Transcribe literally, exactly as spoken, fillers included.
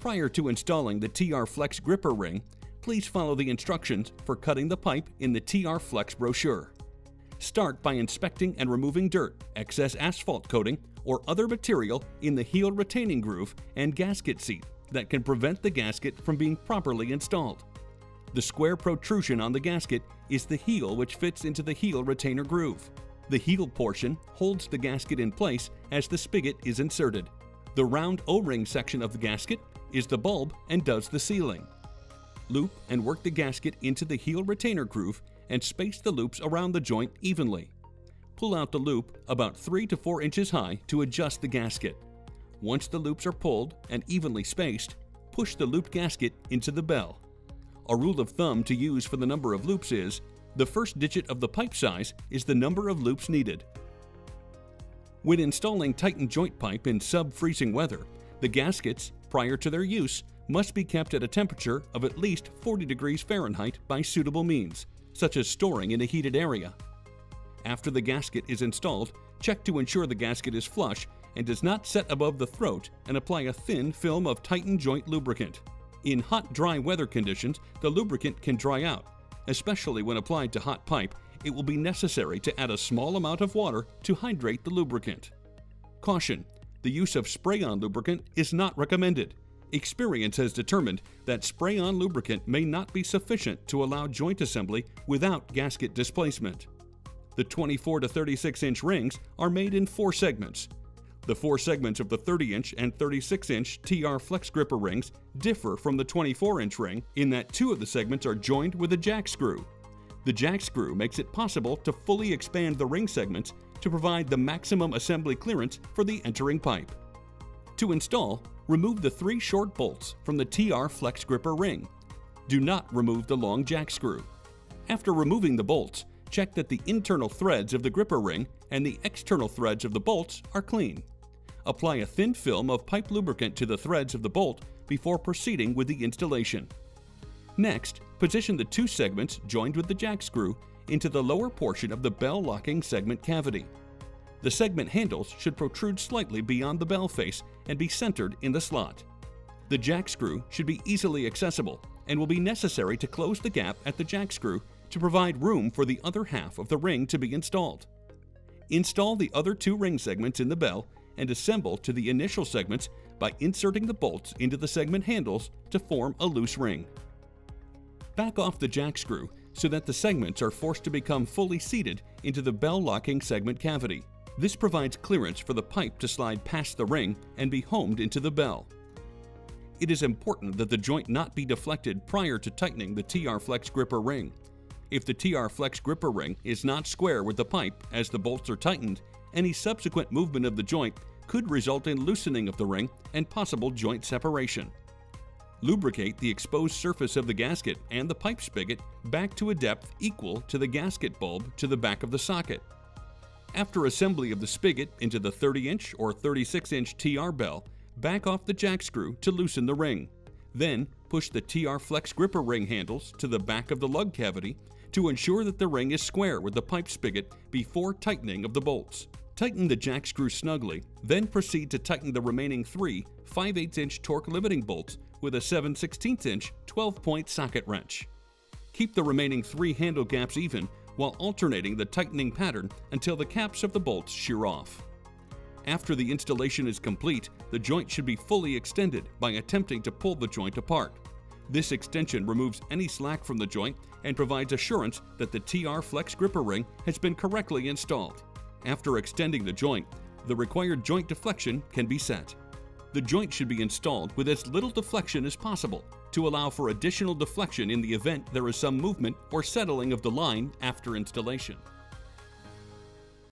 Prior to installing the T R Flex gripper ring, please follow the instructions for cutting the pipe in the T R Flex brochure. Start by inspecting and removing dirt, excess asphalt coating, or other material in the heel retaining groove and gasket seat that can prevent the gasket from being properly installed. The square protrusion on the gasket is the heel which fits into the heel retainer groove. The heel portion holds the gasket in place as the spigot is inserted. The round O-ring section of the gasket is the bulb and does the sealing. Loop and work the gasket into the heel retainer groove and space the loops around the joint evenly. Pull out the loop about three to four inches high to adjust the gasket. Once the loops are pulled and evenly spaced, push the looped gasket into the bell. A rule of thumb to use for the number of loops is, the first digit of the pipe size is the number of loops needed. When installing TYTON joint pipe in sub-freezing weather, the gaskets, prior to their use, must be kept at a temperature of at least forty degrees Fahrenheit by suitable means, such as storing in a heated area. After the gasket is installed, check to ensure the gasket is flush and does not set above the throat, and apply a thin film of TYTON joint lubricant. In hot, dry weather conditions, the lubricant can dry out. Especially when applied to hot pipe, it will be necessary to add a small amount of water to hydrate the lubricant. Caution: the use of spray-on lubricant is not recommended. Experience has determined that spray-on lubricant may not be sufficient to allow joint assembly without gasket displacement. The twenty-four to thirty-six inch rings are made in four segments. The four segments of the thirty inch and thirty-six inch T R Flex gripper rings differ from the twenty-four inch ring in that two of the segments are joined with a jack screw. The jack screw makes it possible to fully expand the ring segments to provide the maximum assembly clearance for the entering pipe. To install, remove the three short bolts from the T R Flex gripper ring. Do not remove the long jack screw. After removing the bolts, check that the internal threads of the gripper ring and the external threads of the bolts are clean. Apply a thin film of pipe lubricant to the threads of the bolt before proceeding with the installation. Next, position the two segments joined with the jack screw into the lower portion of the bell locking segment cavity. The segment handles should protrude slightly beyond the bell face and be centered in the slot. The jack screw should be easily accessible and will be necessary to close the gap at the jack screw to provide room for the other half of the ring to be installed. Install the other two ring segments in the bell and assemble to the initial segments by inserting the bolts into the segment handles to form a loose ring. Back off the jack screw so that the segments are forced to become fully seated into the bell locking segment cavity. This provides clearance for the pipe to slide past the ring and be homed into the bell. It is important that the joint not be deflected prior to tightening the T R Flex gripper ring. If the T R Flex gripper ring is not square with the pipe as the bolts are tightened, any subsequent movement of the joint could result in loosening of the ring and possible joint separation. Lubricate the exposed surface of the gasket and the pipe spigot back to a depth equal to the gasket bulb to the back of the socket. After assembly of the spigot into the thirty inch or thirty-six inch T R bell, back off the jack screw to loosen the ring. Then, push the T R Flex gripper ring handles to the back of the lug cavity to ensure that the ring is square with the pipe spigot before tightening of the bolts. Tighten the jack screw snugly, then proceed to tighten the remaining three five eighths inch torque limiting bolts with a seven sixteenths inch twelve point socket wrench. Keep the remaining three handle gaps even while alternating the tightening pattern until the caps of the bolts shear off. After the installation is complete, the joint should be fully extended by attempting to pull the joint apart. This extension removes any slack from the joint and provides assurance that the T R Flex gripper ring has been correctly installed. After extending the joint, the required joint deflection can be set. The joint should be installed with as little deflection as possible to allow for additional deflection in the event there is some movement or settling of the line after installation.